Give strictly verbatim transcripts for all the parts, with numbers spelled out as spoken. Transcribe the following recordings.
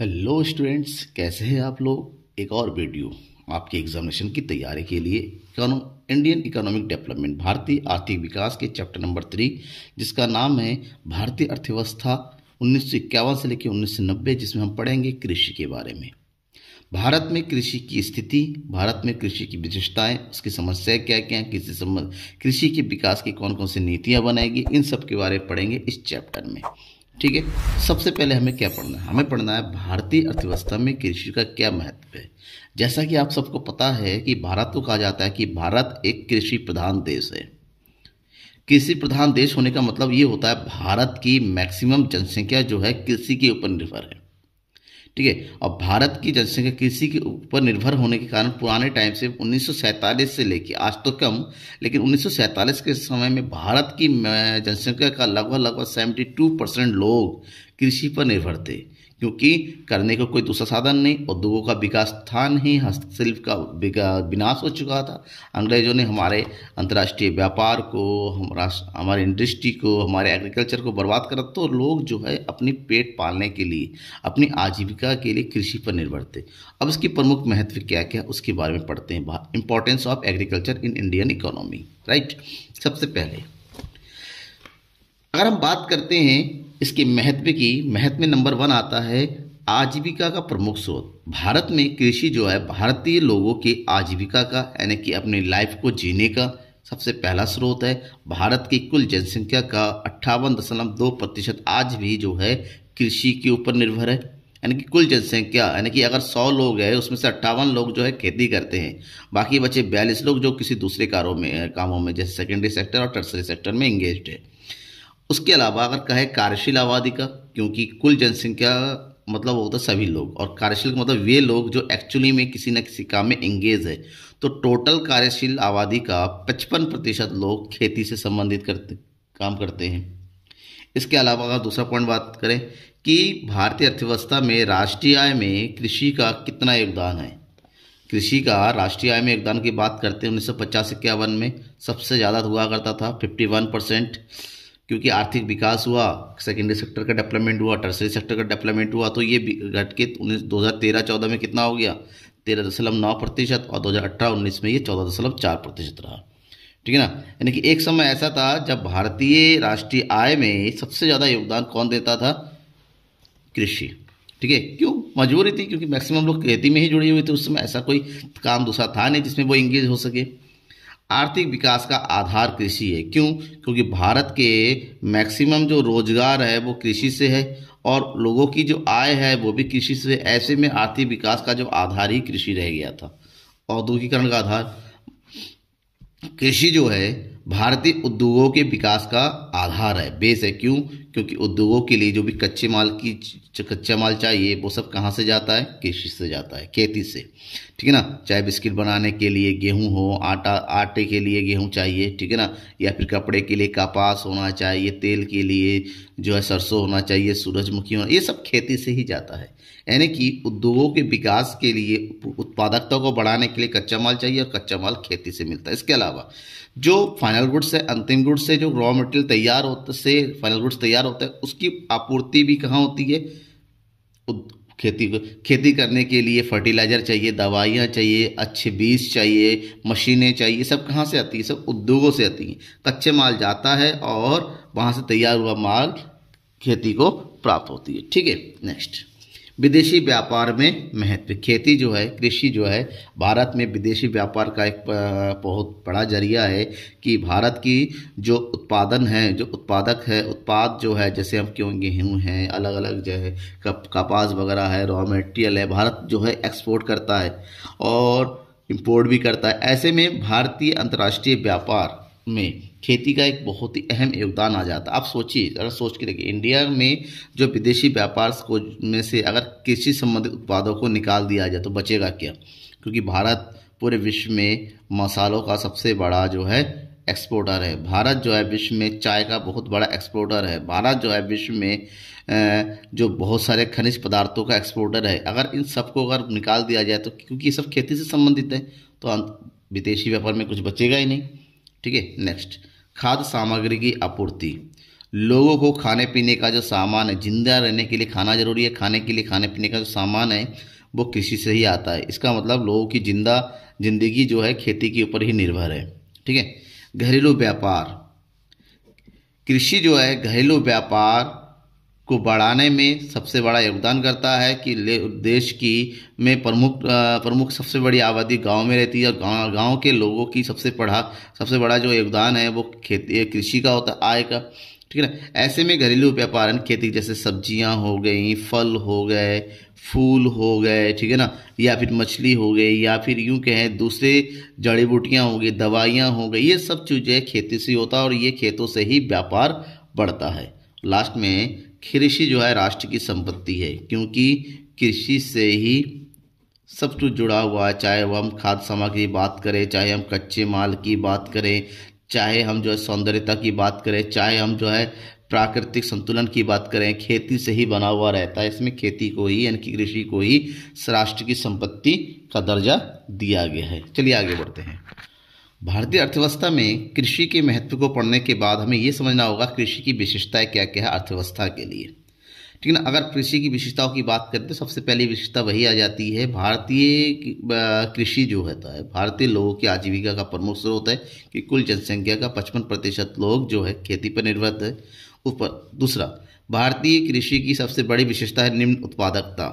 Hello students, कैसे हैं आप लोग। एक और वीडियो आपके एग्जामिनेशन की तैयारी के लिए इंडियन इकोनॉमिक डेवलपमेंट, भारतीय आर्थिक विकास के चैप्टर नंबर थ्री, जिसका नाम है भारतीय अर्थव्यवस्था उन्नीस सौ इक्यावन से लेकर उन्नीस सौ नब्बे, जिसमें हम पढ़ेंगे कृषि के बारे में। भारत में कृषि की स्थिति, भारत में कृषि की विशेषताएँ, उसकी समस्याएँ क्या क्या हैं, किसी संबंध कृषि के विकास की कौन कौन सी नीतियाँ बनाएगी, इन सब के बारे में पढ़ेंगे इस चैप्टर में। ठीक है, सबसे पहले हमें क्या पढ़ना है, हमें पढ़ना है भारतीय अर्थव्यवस्था में कृषि का क्या महत्व है। जैसा कि आप सबको पता है कि भारत को कहा जाता है कि भारत एक कृषि प्रधान देश है। कृषि प्रधान देश होने का मतलब ये होता है भारत की मैक्सिमम जनसंख्या जो है कृषि के ऊपर निर्भर है। ठीक है, और भारत की जनसंख्या कृषि के ऊपर निर्भर होने के कारण पुराने टाइम से उन्नीस सौ सैंतालीस से लेकर आज तो कम, लेकिन उन्नीस सौ सैंतालीस के समय में भारत की जनसंख्या का लगभग लगभग सेवेंटी टू परसेंट लोग कृषि पर निर्भर थे, क्योंकि करने का को कोई दूसरा साधन नहीं, उद्योगों का विकास था नहीं, हस्तशिल्प का विनाश हो चुका था। अंग्रेजों ने हमारे अंतर्राष्ट्रीय व्यापार को, हमारा हमारे इंडस्ट्री को, हमारे एग्रीकल्चर को बर्बाद करा, तो लोग जो है अपनी पेट पालने के लिए, अपनी आजीविका के लिए कृषि पर निर्भर थे। अब इसकी प्रमुख महत्व क्या क्या है उसके बारे में पढ़ते हैं। Importance of agriculture in Indian economy, right. सबसे पहले अगर हम बात करते हैं इसके महत्व की, महत्व में नंबर वन आता है आजीविका का प्रमुख स्रोत। भारत में कृषि जो है भारतीय लोगों के आजीविका का, यानी कि अपनी लाइफ को जीने का सबसे पहला स्रोत है। भारत की कुल जनसंख्या का अट्ठावन दशमलव दो प्रतिशत आज भी जो है कृषि के ऊपर निर्भर है। यानी कि कुल जनसंख्या, यानी कि अगर सौ लोग हैं उसमें से अट्ठावन लोग जो है खेती करते हैं, बाकी बचे बयालीस लोग जो किसी दूसरे कारों में कामों में जैसे सेकेंडरी सेक्टर और टर्सरी सेक्टर में इंगेज है। उसके अलावा अगर कहे कार्यशील आबादी का, क्योंकि कुल जनसंख्या मतलब होता है सभी लोग, और कार्यशील मतलब वे लोग जो एक्चुअली में किसी न किसी काम में एंगेज है, तो टोटल कार्यशील आबादी का पचपन प्रतिशत लोग खेती से संबंधित करते काम करते हैं। इसके अलावा अगर दूसरा पॉइंट बात करें कि भारतीय अर्थव्यवस्था में राष्ट्रीय आय में कृषि का कितना योगदान है। कृषि का राष्ट्रीय आय में योगदान की बात करते हैं, उन्नीस सौ पचास इक्यावन में सबसे ज़्यादा हुआ करता था फिफ्टी वन परसेंट, क्योंकि आर्थिक विकास हुआ, सेकेंडरी सेक्टर का डेवलपमेंट हुआ, टर्सरी सेक्टर का डेवलपमेंट हुआ, तो ये घट के उन्नीस दो हज़ार तेरह चौदह में कितना हो गया, तेरह दशमलव नौ प्रतिशत और दो हज़ार अट्ठारह उन्नीस में ये चौदह दशमलव चार प्रतिशत रहा। ठीक है ना, यानी कि एक समय ऐसा था जब भारतीय राष्ट्रीय आय में सबसे ज़्यादा योगदान कौन देता था, कृषि। ठीक है, क्यों, मजबूरी थी, क्योंकि मैक्सिमम लोग खेती में ही जुड़े हुए थे, उस समय ऐसा कोई काम दूसरा था नहीं जिसमें वो इंगेज हो सके। आर्थिक विकास का आधार कृषि है, क्यों, क्योंकि भारत के मैक्सिमम जो रोजगार है वो कृषि से है, और लोगों की जो आय है वो भी कृषि से। ऐसे में आर्थिक विकास का जो आधार ही कृषि रह गया था। औद्योगिकरण का आधार कृषि जो है भारतीय उद्योगों के विकास का आधार है, बेस है, क्यों, क्योंकि उद्योगों के लिए जो भी कच्चे माल की कच्चा माल चाहिए वो सब कहाँ से जाता है, कृषि से जाता है, खेती से। ठीक है ना, चाहे बिस्किट बनाने के लिए गेहूँ हो, आटा आटे के लिए गेहूँ चाहिए, ठीक है ना, या फिर कपड़े के लिए कपास होना चाहिए, तेल के लिए जो है सरसों होना चाहिए, सूरजमुखी होना, ये सब खेती से ही जाता है। यानी कि उद्योगों के विकास के लिए, उत्पादकता को बढ़ाने के लिए कच्चा माल चाहिए, और कच्चा माल खेती से मिलता है। इसके अलावा जो फाइनल गुड्स है, अंतिम गुड्स से जो रॉ मटेरियल तैयार होता से फाइनल गुड्स तैयार होता है, उसकी आपूर्ति भी कहाँ होती है, खेती को खेती करने के लिए फर्टिलाइजर चाहिए, दवाइयाँ चाहिए, अच्छे बीज चाहिए, मशीनें चाहिए, सब कहाँ से आती है, सब उद्योगों से आती हैं। कच्चे माल जाता है और वहाँ से तैयार हुआ माल खेती को प्राप्त होती है। ठीक है, नेक्स्ट विदेशी व्यापार में महत्व। खेती जो है, कृषि जो है भारत में विदेशी व्यापार का एक बहुत बड़ा जरिया है, कि भारत की जो उत्पादन है, जो उत्पादक है, उत्पाद जो है, जैसे हम क्यों गेहूँ हैं, अलग अलग जो है कपास वगैरह है, रॉ मटेरियल है, भारत जो है एक्सपोर्ट करता है और इम्पोर्ट भी करता है। ऐसे में भारतीय अंतर्राष्ट्रीय व्यापार में खेती का एक बहुत ही अहम योगदान आ जाता है। आप सोचिए, अगर सोच के देखिए, इंडिया में जो विदेशी व्यापार को में से अगर कृषि संबंधित उत्पादों को निकाल दिया जाए तो बचेगा क्या, क्योंकि भारत पूरे विश्व में मसालों का सबसे बड़ा जो है एक्सपोर्टर है। भारत जो है विश्व में चाय का बहुत बड़ा एक्सपोर्टर है। भारत जो है विश्व में जो बहुत सारे खनिज पदार्थों का एक्सपोर्टर है। अगर इन सबको अगर निकाल दिया जाए तो, क्योंकि ये सब खेती से संबंधित है, तो विदेशी व्यापार में कुछ बचेगा ही नहीं। ठीक है, नेक्स्ट खाद्य सामग्री की आपूर्ति। लोगों को खाने पीने का जो सामान है, जिंदा रहने के लिए खाना जरूरी है, खाने के लिए खाने पीने का जो सामान है वो कृषि से ही आता है। इसका मतलब लोगों की जिंदा जिंदगी जो है खेती के ऊपर ही निर्भर है। ठीक है, घरेलू व्यापार, कृषि जो है घरेलू व्यापार को बढ़ाने में सबसे बड़ा योगदान करता है कि देश की में प्रमुख प्रमुख सबसे बड़ी आबादी गांव में रहती है और गांव गांव के लोगों की सबसे बड़ा सबसे बड़ा जो योगदान है वो खेती कृषि का होता है, आय का। ठीक है ना, ऐसे में घरेलू व्यापार खेती जैसे सब्जियां हो गई, फल हो गए, फूल हो गए, ठीक है ना, या फिर मछली हो गई, या फिर यूं कहें दूसरे जड़ी बूटियाँ हो गई, दवाइयाँ हो गई, ये सब चीज़ें खेती से होता है और ये खेतों से ही व्यापार बढ़ता है। लास्ट में कृषि जो है राष्ट्र की संपत्ति है, क्योंकि कृषि से ही सब कुछ जुड़ा हुआ है, चाहे वह हम खाद्य सामग्री की बात करें, चाहे हम कच्चे माल की बात करें, चाहे हम जो है सौंदर्यता की बात करें, चाहे हम जो है प्राकृतिक संतुलन की बात करें, खेती से ही बना हुआ रहता है। इसमें खेती को ही यानी कि कृषि को ही राष्ट्र की संपत्ति का दर्जा दिया गया है। चलिए आगे बढ़ते हैं। भारतीय अर्थव्यवस्था में कृषि के महत्व को पढ़ने के बाद हमें ये समझना होगा कृषि की विशेषताएं क्या क्या है अर्थव्यवस्था के लिए। ठीक है ना, अगर कृषि की विशेषताओं की बात करें तो सबसे पहली विशेषता वही आ जाती है, भारतीय कृषि जो होता है भारतीय लोगों की आजीविका का प्रमुख स्रोत है कि कुल जनसंख्या का पचपन प्रतिशत लोग जो है खेती पर निर्भर है। ऊपर दूसरा, भारतीय कृषि की सबसे बड़ी विशेषता है निम्न उत्पादकता।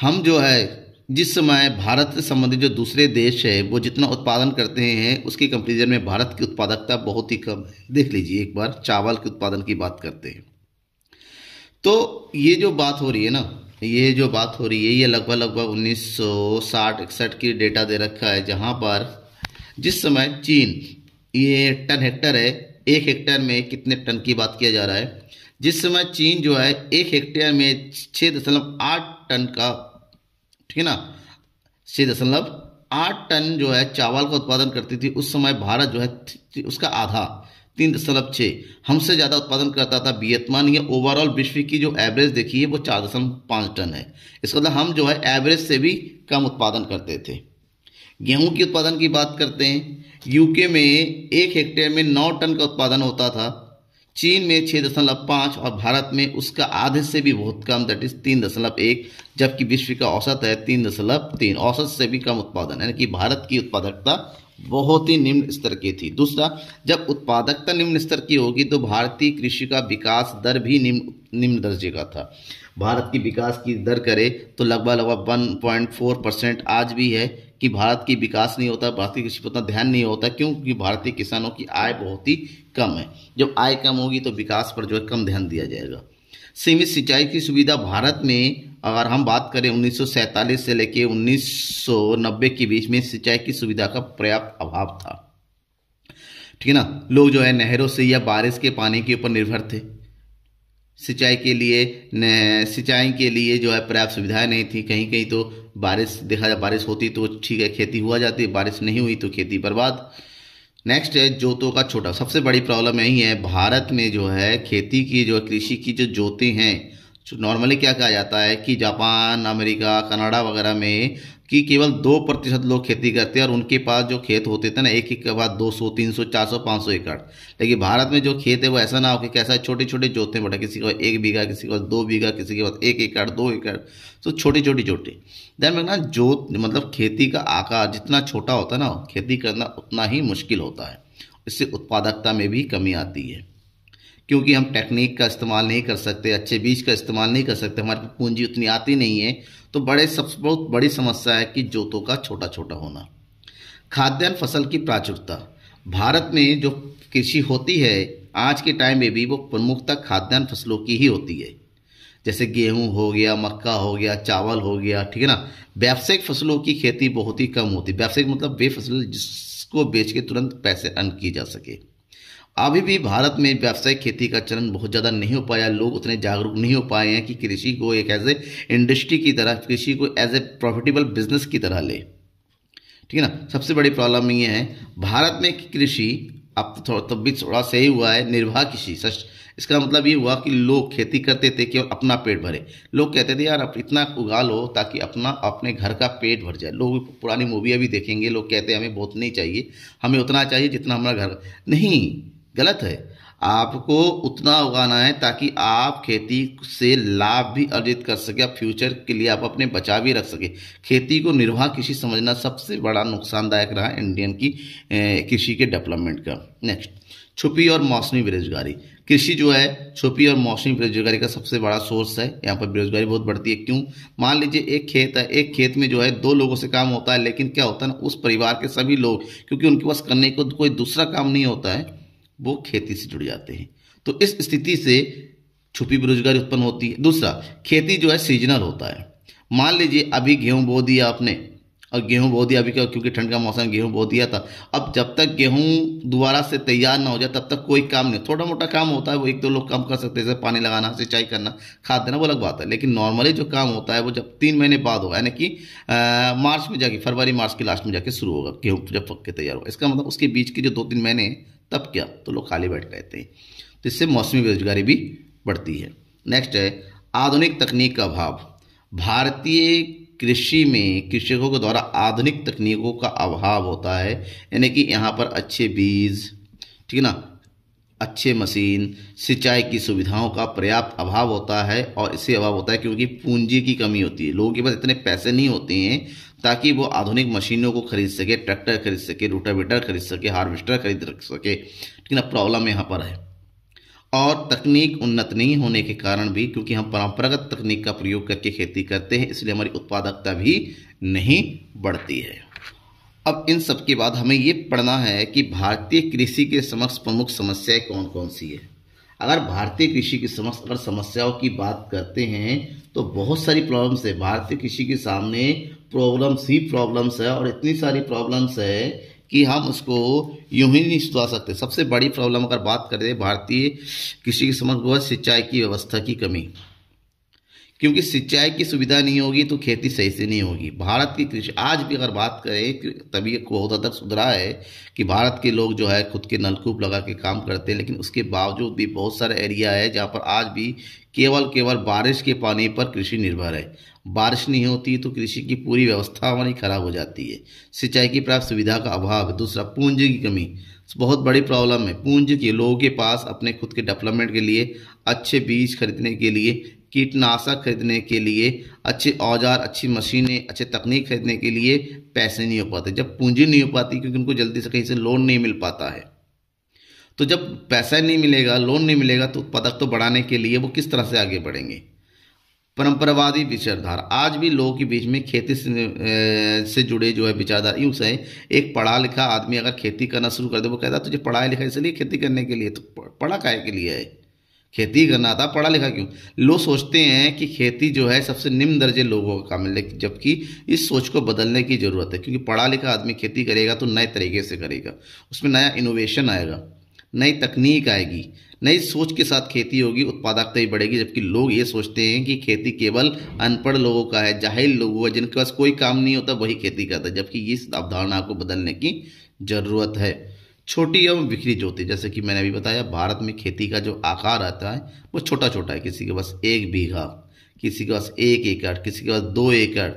हम जो है जिस समय भारत से संबंधित जो दूसरे देश है वो जितना उत्पादन करते हैं उसके कंपेरिजन में भारत की उत्पादकता बहुत ही कम है। देख लीजिए, एक बार चावल के उत्पादन की बात करते हैं तो ये जो बात हो रही है ना, ये जो बात हो रही है ये लगभग लगभग उन्नीस सौ साठ इकसठ की डेटा दे रखा है, जहाँ पर जिस समय चीन ये टन हेक्टर है, एक हेक्टेयर में कितने टन की बात किया जा रहा है, जिस समय चीन जो है एक हेक्टेयर में छः दशमलव आठ टन का, ठीक है ना, छः दशमलव आठ टन जो है चावल का उत्पादन करती थी, उस समय भारत जो है उसका आधा तीन दशमलव छः हमसे ज़्यादा उत्पादन करता था वियतनाम। या ओवरऑल विश्व की जो एवरेज देखी है वो चार दशमलव पाँच टन है। इसका मतलब हम जो है एवरेज से भी कम उत्पादन करते थे। गेहूं के उत्पादन की बात करते हैं, यूके में एक हेक्टेयर में नौ टन का उत्पादन होता था, चीन में छः दशमलव पाँच और भारत में उसका आधे से भी बहुत कम, दैट इज तीन दशमलव एक, जबकि विश्व का औसत है तीन दशमलव तीन, औसत से भी कम उत्पादन, यानी कि भारत की उत्पादकता बहुत ही निम्न स्तर की थी। दूसरा, जब उत्पादकता निम्न स्तर की होगी तो भारतीय कृषि का विकास दर भी निम्न निम्न दर्जे का था। भारत की विकास की दर करे तो लगभग लगभग वन पॉइंट फोर परसेंट आज भी है कि भारत की विकास नहीं होता, भारतीय कृषि पर उतना ध्यान नहीं होता, क्योंकि भारतीय किसानों की आय बहुत ही कम है। जब आय कम होगी तो विकास पर जो है कम ध्यान दिया जाएगा। सीमित सिंचाई की सुविधा, भारत में अगर हम बात करें उन्नीस सौ सैंतालीस से लेकर उन्नीस सौ नब्बे के बीच में सिंचाई की सुविधा का पर्याप्त अभाव था। ठीक है ना, लोग जो है नहरों से या बारिश के पानी के ऊपर निर्भर थे, सिंचाई के लिए सिंचाई के लिए जो है पर्याप्त सुविधाएं नहीं थी। कहीं कहीं तो बारिश देखा जाए, बारिश होती तो ठीक है खेती हुआ जाती, बारिश नहीं हुई तो खेती बर्बाद। नेक्स्ट है जोतों का छोटा, सबसे बड़ी प्रॉब्लम यही है भारत में जो है खेती की जो कृषि की जो जोतें हैं, जो नॉर्मली क्या कहा जाता है कि जापान, अमेरिका, कनाडा वगैरह में कि केवल दो प्रतिशत लोग खेती करते हैं और उनके पास जो खेत होते थे ना एक एक के बाद दो सौ तीन सौ चार सौ पाँच सौ एकड़। लेकिन भारत में जो खेत है वो ऐसा ना हो कि कैसा छोटे छोटे जोते बटे, किसी के पास एक बीघा, किसी के पास दो बीघा, किसी के पास एक एकड़ दो एकड़, तो छोटी छोटी छोटी दैन में ना जोत मतलब खेती का आकार जितना छोटा होता है ना खेती करना उतना ही मुश्किल होता है। इससे उत्पादकता में भी कमी आती है क्योंकि हम टेक्निक का इस्तेमाल नहीं कर सकते, अच्छे बीज का इस्तेमाल नहीं कर सकते, हमारे पूंजी उतनी आती नहीं है। तो बड़े सबसे बहुत बड़ी समस्या है कि जोतों का छोटा छोटा होना। खाद्यान्न फसल की प्राचुर्यता, भारत में जो कृषि होती है आज के टाइम में भी वो प्रमुखता खाद्यान्न फसलों की ही होती है, जैसे गेहूं हो गया, मक्का हो गया, चावल हो गया। ठीक है ना, व्यावसायिक फसलों की खेती बहुत ही कम होती है। व्यावसायिक मतलब वे फसल जिसको बेच के तुरंत पैसे अर्न किए जा सके। अभी भी भारत में व्यावसायिक खेती का चलन बहुत ज़्यादा नहीं हो पाया, लोग उतने जागरूक नहीं हो पाए हैं कि कृषि को एक एज ए इंडस्ट्री की तरह, कृषि को एज ए प्रॉफिटेबल बिजनेस की तरह ले। ठीक है ना, सबसे बड़ी प्रॉब्लम ये है भारत में कृषि अब थोड़ा तब भी थोड़ा सही हुआ है निर्वाह कृषि। इसका मतलब ये हुआ कि लोग खेती करते थे केवल अपना पेट भरे, लोग कहते थे यार आप इतना उगा लो ताकि अपना अपने घर का पेट भर जाए। लोग पुरानी मूवियाँ भी देखेंगे, लोग कहते हैं हमें बहुत नहीं चाहिए, हमें उतना चाहिए जितना हमारा घर। नहीं, गलत है। आपको उतना उगाना है ताकि आप खेती से लाभ भी अर्जित कर सके, आप फ्यूचर के लिए आप अपने बचा भी रख सके। खेती को निर्वाह कृषि समझना सबसे बड़ा नुकसानदायक रहा इंडियन की कृषि के डेवलपमेंट का। नेक्स्ट, छुपी और मौसमी बेरोजगारी। कृषि जो है छुपी और मौसमी बेरोजगारी का सबसे बड़ा सोर्स है। यहाँ पर बेरोजगारी बहुत बढ़ती है। क्यों? मान लीजिए एक खेत है, एक खेत में जो है दो लोगों से काम होता है, लेकिन क्या होता है ना, उस परिवार के सभी लोग क्योंकि उनके पास करने को कोई दूसरा काम नहीं होता है, वो खेती से जुड़ जाते हैं। तो इस स्थिति से छुपी बेरोजगारी उत्पन्न होती है। दूसरा, खेती जो है सीजनल होता है। मान लीजिए अभी गेहूं बो दिया आपने, और गेहूं बो दिया अभी क्योंकि ठंड का मौसम, गेहूं बो दिया था। अब जब तक गेहूं दोबारा से तैयार ना हो जाए तब तक कोई काम नहीं, थोड़ा मोटा काम होता है, वो एक दो लोग काम कर सकते हैं, जैसे पानी लगाना, सिंचाई करना, खाद देना, वो अलग बात है। लेकिन नॉर्मली जो काम होता है वो जब तीन महीने बाद होगा, यानी कि मार्च में जाके, फरवरी मार्च के लास्ट में जाके शुरू होगा, गेहूँ जब पक के तैयार होगा। इसका मतलब उसके बीच के जो दो तीन महीने तब क्या, तो लोग खाली बैठ रहते हैं। तो इससे मौसमी बेरोजगारी भी बढ़ती है। नेक्स्ट है आधुनिक तकनीक का अभाव। भारतीय कृषि में कृषकों के द्वारा आधुनिक तकनीकों का अभाव होता है, यानी कि यहाँ पर अच्छे बीज, ठीक है ना, अच्छे मशीन, सिंचाई की सुविधाओं का पर्याप्त अभाव होता है। और इससे अभाव होता है क्योंकि पूंजी की कमी होती है, लोगों के पास इतने पैसे नहीं होते हैं ताकि वो आधुनिक मशीनों को खरीद सके, ट्रैक्टर खरीद सके, रोटावेटर खरीद सके, हार्वेस्टर खरीद सके, ठीक है ना, प्रॉब्लम यहाँ पर है। और तकनीक उन्नत नहीं होने के कारण भी, क्योंकि हम परंपरागत तकनीक का प्रयोग करके खेती करते हैं, इसलिए हमारी उत्पादकता भी नहीं बढ़ती है। अब इन सब के बाद हमें ये पढ़ना है कि भारतीय कृषि के समक्ष प्रमुख समस्याएं कौन कौन सी है। अगर भारतीय कृषि के समक्ष अगर समस्याओं की बात करते हैं तो बहुत सारी प्रॉब्लम्स है। भारतीय कृषि के सामने प्रॉब्लम्स ही प्रॉब्लम्स है, और इतनी सारी प्रॉब्लम्स है कि हम उसको यूं ही नहीं सुधार सकते। सबसे बड़ी प्रॉब्लम अगर बात करें भारतीय कृषि के समक्ष, बहुत सिंचाई की व्यवस्था की कमी, क्योंकि सिंचाई की सुविधा नहीं होगी तो खेती सही से नहीं होगी। भारत की कृषि आज भी अगर बात करें, तभी बहुत हद तक सुधरा है कि भारत के लोग जो है खुद के नलकूप लगा के काम करते हैं, लेकिन उसके बावजूद भी बहुत सारे एरिया है जहाँ पर आज भी केवल केवल बारिश के पानी पर कृषि निर्भर है। बारिश नहीं होती तो कृषि की पूरी व्यवस्था हमारी खराब हो जाती है। सिंचाई की पर्याप्त सुविधा का अभाव। दूसरा, पूंजी की कमी बहुत बड़ी प्रॉब्लम है। पूंजी के, लोगों के पास अपने खुद के डेवलपमेंट के लिए, अच्छे बीज खरीदने के लिए, कीटनाशक खरीदने के लिए, अच्छे औजार, अच्छी मशीनें, अच्छे तकनीक खरीदने के लिए पैसे नहीं हो पाते। जब पूंजी नहीं हो पाती क्योंकि उनको जल्दी से कहीं से लोन नहीं मिल पाता है, तो जब पैसा नहीं मिलेगा, लोन नहीं मिलेगा, तो उत्पादक तो बढ़ाने के लिए वो किस तरह से आगे बढ़ेंगे। परंपरावादी विचारधारा, आज भी लोगों के बीच में खेती से, से जुड़े जो है विचारधारा यूँ से, एक पढ़ा लिखा आदमी अगर खेती करना शुरू कर दे, वो कहता है तुझे पढ़ा लिखा इसलिए खेती करने के लिए, तो पढ़ा काहे के लिए है, खेती करना था, पढ़ा लिखा क्यों। लोग सोचते हैं कि खेती जो है सबसे निम्न दर्जे लोगों का काम है, जबकि इस सोच को बदलने की ज़रूरत है, क्योंकि पढ़ा लिखा आदमी खेती करेगा तो नए तरीके से करेगा, उसमें नया इनोवेशन आएगा, नई तकनीक आएगी, नई सोच के साथ खेती होगी, उत्पादकता ही बढ़ेगी। जबकि लोग ये सोचते हैं कि खेती केवल अनपढ़ लोगों का है, जाहिल लोगों का, जिनके पास कोई काम नहीं होता वही खेती करता है, जबकि इस अवधारणा को बदलने की ज़रूरत है। छोटी एवं बिखरी जोती, जैसे कि मैंने अभी बताया, भारत में खेती का जो आकार आता है वो छोटा छोटा है। किसी के पास एक बीघा, किसी के पास एक एकड़, किसी के पास दो एकड़,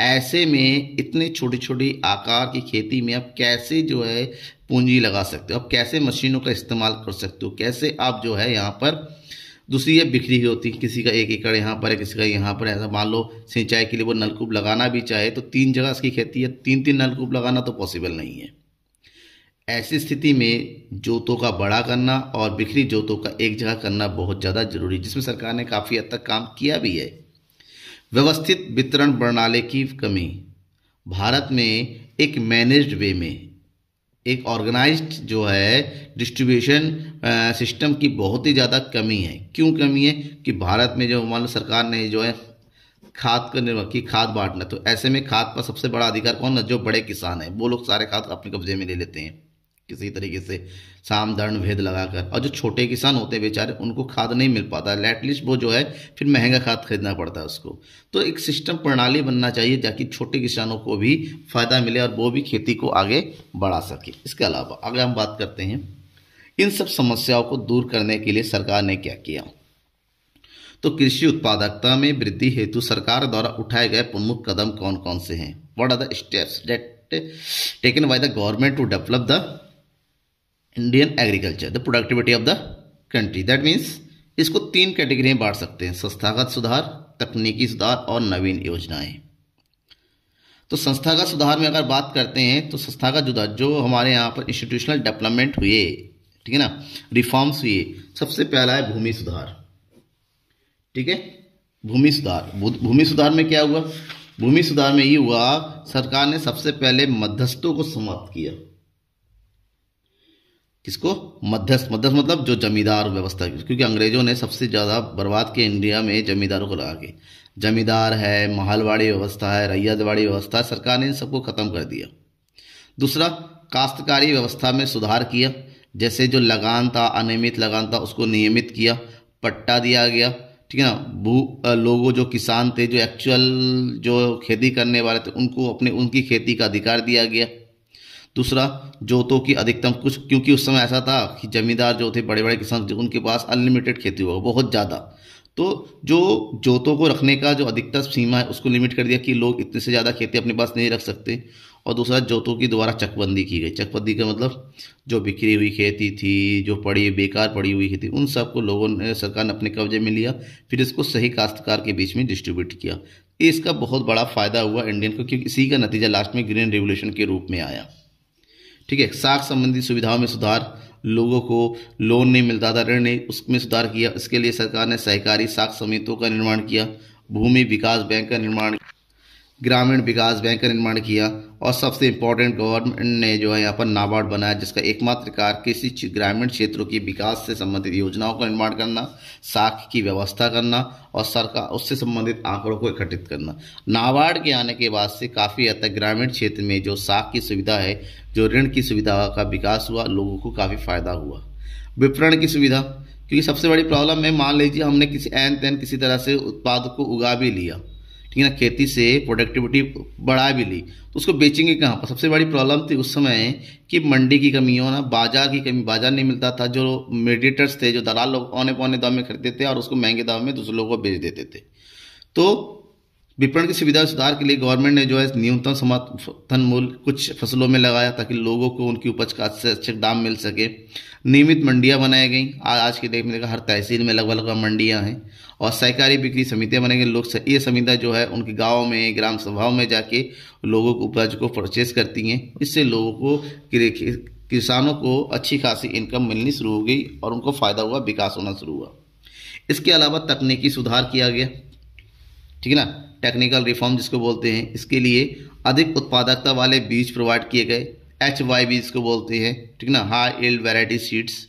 ऐसे में इतने छोटे छोटे आकार की खेती में आप कैसे जो है पूंजी लगा सकते हो, आप कैसे मशीनों का इस्तेमाल कर सकते हो, कैसे आप जो है यहाँ पर। दूसरी है बिखरी होती, किसी का एक एकड़ यहाँ पर है, किसी का यहाँ पर है। ऐसा मान लो सिंचाई के लिए वो नलकूप लगाना भी चाहे तो तीन जगह इसकी खेती है, तीन तीन नलकूप लगाना तो पॉसिबल नहीं है। ऐसी स्थिति में जोतों का बड़ा करना और बिखरी जोतों का एक जगह करना बहुत ज़्यादा जरूरी है, जिसमें सरकार ने काफ़ी हद तक काम किया भी है। व्यवस्थित वितरण प्रणाली की कमी, भारत में एक मैनेज्ड वे में, एक ऑर्गेनाइज्ड जो है डिस्ट्रीब्यूशन सिस्टम की बहुत ही ज़्यादा कमी है। क्यों कमी है? कि भारत में जो मान लो सरकार ने जो है खाद का निर्माण की, खाद बांटना, तो ऐसे में खाद पर सबसे बड़ा अधिकार कौन है? जो बड़े किसान हैं, वो लोग सारे खाद अपने कब्जे में ले लेते हैं किसी तरीके से, साम दर्ण भेद लगाकर। और जो छोटे किसान होते हैं बेचारे, उनको खाद नहीं मिल पाता, एटलीस्ट वो जो है फिर महंगा खाद खरीदना पड़ता है उसको। तो एक सिस्टम, प्रणाली बनना चाहिए ताकि छोटे किसानों को भी फ़ायदा मिले और वो भी खेती को आगे बढ़ा सके। इसके अलावा अगर हम बात करते हैं इन सब समस्याओं को दूर करने के लिए सरकार ने क्या किया, तो कृषि उत्पादकता में वृद्धि हेतु सरकार द्वारा उठाए गए प्रमुख कदम कौन कौन से हैं। What are the steps that taken by the government to develop the Indian agriculture, the productivity of the country. That means इसको तीन कैटेगरी में बांट सकते हैं, संस्थागत सुधार, तकनीकी सुधार और नवीन योजनाएं। तो संस्थागत सुधार में अगर बात करते हैं तो संस्थागत सुधार जो हमारे यहाँ पर इंस्टीट्यूशनल डेवलपमेंट हुए, ठीक है ना, रिफॉर्म्स हुए। सबसे पहला है भूमि सुधार, ठीक है, भूमि सुधार। भूमि सुधार में क्या हुआ? भूमि सुधार में ये हुआ, सरकार ने सबसे पहले मध्यस्थों को समाप्त किया। किसको? मध्यस्थ। मध्यस्थ मतलब जो जमींदार व्यवस्था, क्योंकि अंग्रेजों ने सबसे ज़्यादा बर्बाद किया इंडिया में जमींदारों को लगा के। जमींदार है, महलवाड़ी व्यवस्था है, रैयतवाड़ी व्यवस्था है, सरकार ने इन सबको ख़त्म कर दिया। दूसरा, काश्तकारी व्यवस्था में सुधार किया, जैसे जो लगान था, अनियमित लगान था, उसको नियमित किया, पट्टा दिया गया, ठीक है ना। भू लोगों जो किसान थे, जो एक्चुअल जो खेती करने वाले थे, उनको अपने उनकी खेती का अधिकार दिया गया। दूसरा, जोतों की अधिकतम कुछ, क्योंकि उस समय ऐसा था कि जमींदार जो थे, बड़े बड़े किसान, उनके पास अनलिमिटेड खेती हुआ बहुत ज़्यादा, तो जो जोतों को रखने का जो अधिकतम सीमा है उसको लिमिट कर दिया कि लोग इतने से ज़्यादा खेती अपने पास नहीं रख सकते। और दूसरा, जोतों की द्वारा चकबंदी की गई। चकबंदी का मतलब जो बिखरी हुई खेती थी, जो पड़ी बेकार पड़ी हुई खेती, उन सब को लोगों ने, सरकार ने अपने कब्जे में लिया, फिर इसको सही काश्तकार के बीच में डिस्ट्रीब्यूट किया। इसका बहुत बड़ा फ़ायदा हुआ इंडियन को, क्योंकि इसी का नतीजा लास्ट में ग्रीन रेवोल्यूशन के रूप में आया, ठीक है। साख संबंधी सुविधाओं में सुधार, लोगों को लोन नहीं मिलता था, ऋण नहीं, उसमें सुधार किया। इसके लिए सरकार ने सहकारी साख समितियों का निर्माण किया, भूमि विकास बैंक का निर्माण, ग्रामीण विकास बैंक का निर्माण किया। और सबसे इम्पोर्टेंट, गवर्नमेंट ने जो है यहाँ पर नाबार्ड बनाया, जिसका एकमात्र कार्य किसी ग्रामीण क्षेत्रों के विकास से संबंधित योजनाओं का निर्माण करना, साख की व्यवस्था करना और सरकार उससे संबंधित आंकड़ों को एकत्रित करना। नाबार्ड के आने के बाद से काफ़ी हद तक ग्रामीण क्षेत्र में जो साख की सुविधा है, जो ऋण की सुविधा का विकास हुआ, लोगों को काफ़ी फायदा हुआ। विपणन की सुविधा, क्योंकि सबसे बड़ी प्रॉब्लम है, मान लीजिए हमने किसी एन तेन किसी तरह से उत्पाद को उगा भी लिया, ठीक है ना, खेती से प्रोडक्टिविटी बढ़ा भी ली, तो उसको बेचेंगे कहाँ पर? सबसे बड़ी प्रॉब्लम थी उस समय कि मंडी की कमी होना, बाजार की कमी, बाजार नहीं मिलता था। जो मीडिएटर्स थे, जो दलाल लोग औने पौने दाम में खरीदते थे और उसको महंगे दाम में दूसरे लोगों को बेच देते थे। तो विपणन की सुविधा सुधार के लिए गवर्नमेंट ने जो है न्यूनतम समर्थन मूल्य कुछ फसलों में लगाया, ताकि लोगों को उनकी उपज का अच्छे अच्छे दाम मिल सके। नियमित मंडियां बनाई गई, आज के डेट में देखा हर तहसील में लगभग लगभग मंडियां हैं। और सहकारी बिक्री समितियां बनाई गई, लोग ये समितियां जो है उनके गाँव में, ग्राम सभाओं में जाके लोगों को उपज को परचेज करती हैं। इससे लोगों को, किसानों को अच्छी खासी इनकम मिलनी शुरू हो गई और उनको फ़ायदा हुआ, विकास होना शुरू हुआ। इसके अलावा तकनीकी सुधार किया गया, ठीक है ना, टेक्निकल रिफॉर्म जिसको बोलते हैं। इसके लिए अधिक उत्पादकता वाले बीज प्रोवाइड किए गए, एच वाई बीज को बोलते हैं, ठीक ना, हाई यील्ड वैरायटी सीड्स,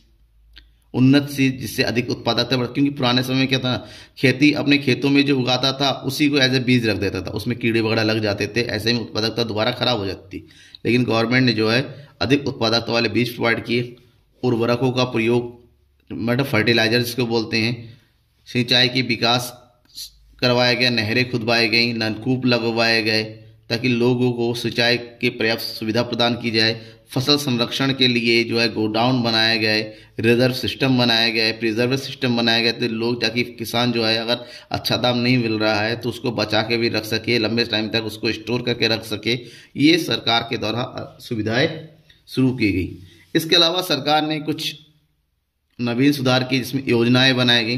उन्नत सीड जिससे अधिक उत्पादकता बढ़। क्योंकि पुराने समय में क्या था, खेती अपने खेतों में जो उगाता था उसी को एज ए बीज रख देता था, उसमें कीड़े वगैरह लग जाते थे, ऐसे में उत्पादकता दोबारा खराब हो जाती थी। लेकिन गवर्नमेंट ने जो है अधिक उत्पादकता वाले बीज प्रोवाइड किए, उर्वरकों का प्रयोग, मतलब फर्टिलाइजर जिसको बोलते हैं, सिंचाई के विकास करवाया गया, नहरें खुदवाई गई, नलकूप लगवाए गए, ताकि लोगों को सिंचाई की पर्याप्त सुविधा प्रदान की जाए। फसल संरक्षण के लिए जो है गोडाउन बनाए गए, रिजर्व सिस्टम बनाए गए, प्रिजर्व सिस्टम बनाए गए, तो लोग ताकि किसान जो है अगर अच्छा दाम नहीं मिल रहा है तो उसको बचा के भी रख सके, लंबे टाइम तक उसको स्टोर करके रख सके। ये सरकार के द्वारा सुविधाएँ शुरू की गई। इसके अलावा सरकार ने कुछ नवीन सुधार की, जिसमें योजनाएँ बनाई गई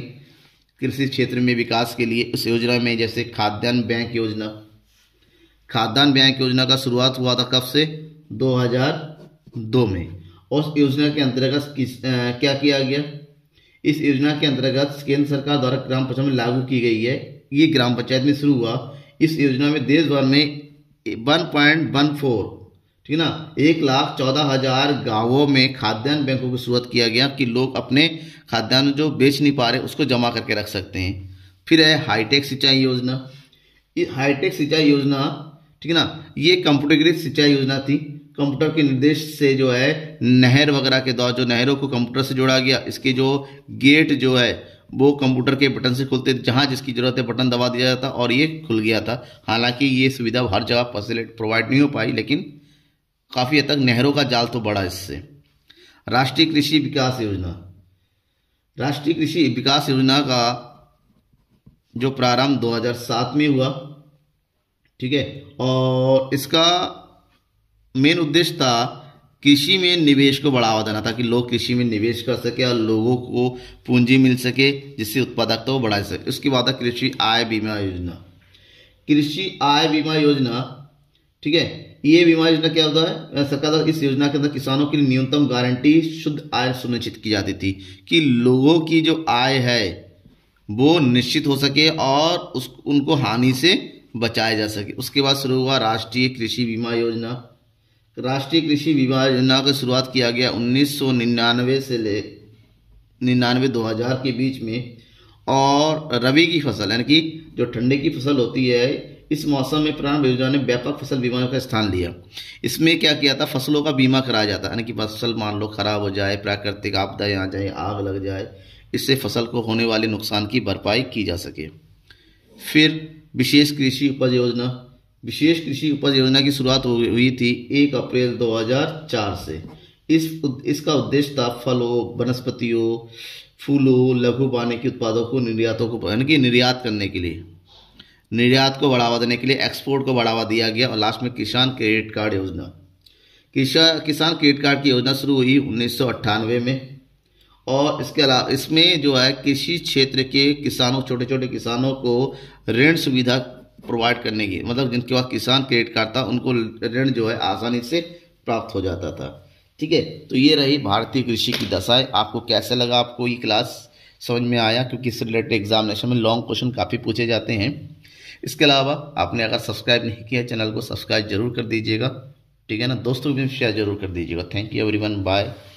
कृषि क्षेत्र में विकास के लिए। उस योजना में जैसे खाद्यान्न बैंक योजना, खाद्यान्न बैंक योजना का शुरुआत हुआ था कब से? दो हज़ार दो में। और उस योजना के अंतर्गत क्या किया गया? इस योजना के अंतर्गत केंद्र सरकार द्वारा ग्राम पंचायत में लागू की गई है, ये ग्राम पंचायत में शुरू हुआ। इस योजना में देश भर में वन पॉइंट वन फोर, ठीक ना, एक लाख चौदह हज़ार गाँवों में खाद्यान्न बैंकों की शुरुआत किया गया कि लोग अपने खाद्यान्न जो बेच नहीं पा रहे उसको जमा करके रख सकते हैं। फिर है हाईटेक सिंचाई योजना। ये हाईटेक सिंचाई योजना, ठीक है ना, ये कंप्यूटरीकृत सिंचाई योजना थी। कंप्यूटर के निर्देश से जो है नहर वगैरह के दौर, जो नहरों को कंप्यूटर से जोड़ा गया, इसके जो गेट जो है वो कंप्यूटर के बटन से खुलते, जहाँ जिसकी ज़रूरत है बटन दबा दिया जाता और ये खुल गया था। हालांकि ये सुविधा हर जगह फैसिलिटी प्रोवाइड नहीं हो पाई, लेकिन काफ़ी हद तक नहरों का जाल तो बढ़ा इससे। राष्ट्रीय कृषि विकास योजना, राष्ट्रीय कृषि विकास योजना का जो प्रारंभ दो हज़ार सात में हुआ, ठीक है, और इसका मेन उद्देश्य था कृषि में निवेश को बढ़ावा देना, ताकि लोग कृषि में निवेश कर सके और लोगों को पूंजी मिल सके जिससे उत्पादकता वो बढ़ा सके। उसके बाद है कृषि आय बीमा योजना। कृषि आय बीमा योजना, ठीक है, ये बीमा योजना क्या होता है, सरकार द्वारा इस योजना के अंदर किसानों के लिए न्यूनतम गारंटी शुद्ध आय सुनिश्चित की जाती थी कि लोगों की जो आय है वो निश्चित हो सके और उस उनको हानि से बचाया जा सके। उसके बाद शुरू हुआ राष्ट्रीय कृषि बीमा योजना। राष्ट्रीय कृषि बीमा योजना की शुरुआत किया गया उन्नीस सौ निन्यानवे से ले निन्यानवे दो हज़ार के बीच में, और रबी की फसल यानी कि जो ठंडे की फसल होती है इस मौसम में प्रारंभ योजना ने व्यापक फसल बीमा का स्थान लिया। इसमें क्या किया था, फसलों का बीमा कराया जाता यानी कि फसल मान लो खराब हो जाए, प्राकृतिक आपदाएँ आ जाए, आग लग जाए, इससे फसल को होने वाले नुकसान की भरपाई की जा सके। फिर विशेष कृषि उपज योजना, विशेष कृषि उपज योजना की शुरुआत हुई थी एक अप्रैल दो हज़ार चार से। इस इसका उद्देश्य था फलों, वनस्पतियों, फूलों, लघु वानिकी उत्पादों को निर्यातों को यानी कि निर्यात करने के लिए, निर्यात को बढ़ावा देने के लिए एक्सपोर्ट को बढ़ावा दिया गया। और लास्ट में किसान क्रेडिट कार्ड योजना, किसान क्रेडिट कार्ड की योजना शुरू हुई उन्नीस सौ अट्ठानवे में, और इसके अलावा इसमें जो है कृषि क्षेत्र के किसानों, छोटे छोटे किसानों को ऋण सुविधा प्रोवाइड करने की, मतलब जिनके पास किसान क्रेडिट कार्ड था उनको ऋण जो है आसानी से प्राप्त हो जाता था। ठीक है, तो ये रही भारतीय कृषि की दशाएं। आपको कैसे लगा, आपको ये क्लास समझ में आया, क्योंकि इससे रिलेटेड एग्जामिनेशन में लॉन्ग क्वेश्चन काफ़ी पूछे जाते हैं। इसके अलावा आपने अगर सब्सक्राइब नहीं किया चैनल को, सब्सक्राइब जरूर कर दीजिएगा, ठीक है ना, दोस्तों को भी शेयर जरूर कर दीजिएगा। Thank you everyone, bye.